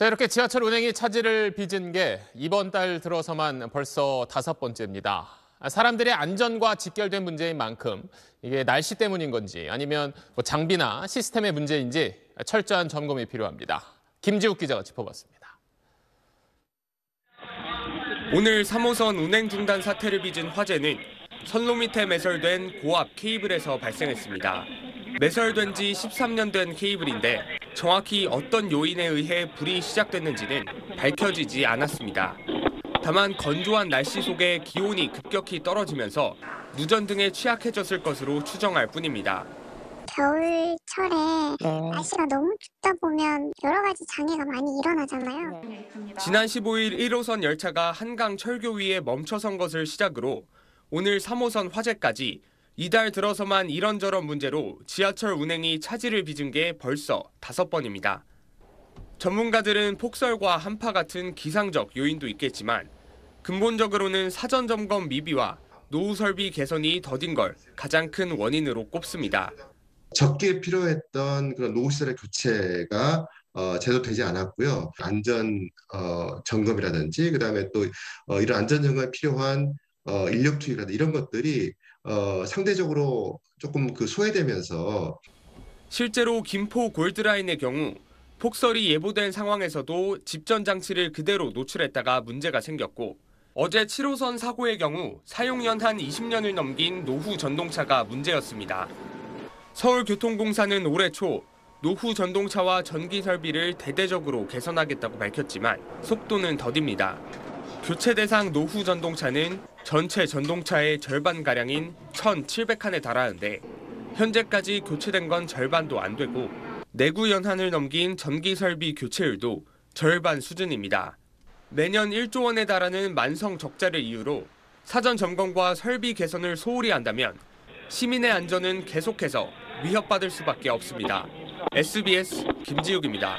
자, 이렇게 지하철 운행이 차질을 빚은 게 이번 달 들어서만 벌써 5번째입니다. 사람들의 안전과 직결된 문제인 만큼 이게 날씨 때문인 건지 아니면 뭐 장비나 시스템의 문제인지 철저한 점검이 필요합니다. 김지욱 기자가 짚어봤습니다. 오늘 3호선 운행 중단 사태를 빚은 화재는 선로 밑에 매설된 고압 케이블에서 발생했습니다. 매설된 지 13년 된 케이블인데 정확히 어떤 요인에 의해 불이 시작됐는지는 밝혀지지 않았습니다. 다만 건조한 날씨 속에 기온이 급격히 떨어지면서 누전 등에 취약해졌을 것으로 추정할 뿐입니다. 겨울철에 날씨가 너무 춥다 보면 여러 가지 장애가 많이 일어나잖아요. 지난 15일 1호선 열차가 한강 철교 위에 멈춰선 것을 시작으로 오늘 3호선 화재까지 이달 들어서만 이런저런 문제로 지하철 운행이 차질을 빚은 게 벌써 5번입니다. 전문가들은 폭설과 한파 같은 기상적 요인도 있겠지만 근본적으로는 사전 점검 미비와 노후 설비 개선이 더딘 걸 가장 큰 원인으로 꼽습니다. 적게 필요했던 그런 노후 시설의 교체가 제대로 되지 않았고요. 안전 점검이라든지 그다음에 또 이런 안전 점검에 필요한 인력 투입이라든지 이런 것들이 상대적으로 조금 소외되면서 실제로 김포 골드라인의 경우 폭설이 예보된 상황에서도 집전 장치를 그대로 노출했다가 문제가 생겼고 어제 7호선 사고의 경우 사용연 한 20년을 넘긴 노후 전동차가 문제였습니다. 서울교통공사는 올해 초 노후 전동차와 전기 설비를 대대적으로 개선하겠다고 밝혔지만 속도는 더딥니다. 교체 대상 노후 전동차는 전체 전동차의 절반가량인 1,700칸에 달하는데 현재까지 교체된 건 절반도 안 되고 내구 연한을 넘긴 전기 설비 교체율도 절반 수준입니다. 매년 1조 원에 달하는 만성 적자를 이유로 사전 점검과 설비 개선을 소홀히 한다면 시민의 안전은 계속해서 위협받을 수밖에 없습니다. SBS 김지욱입니다.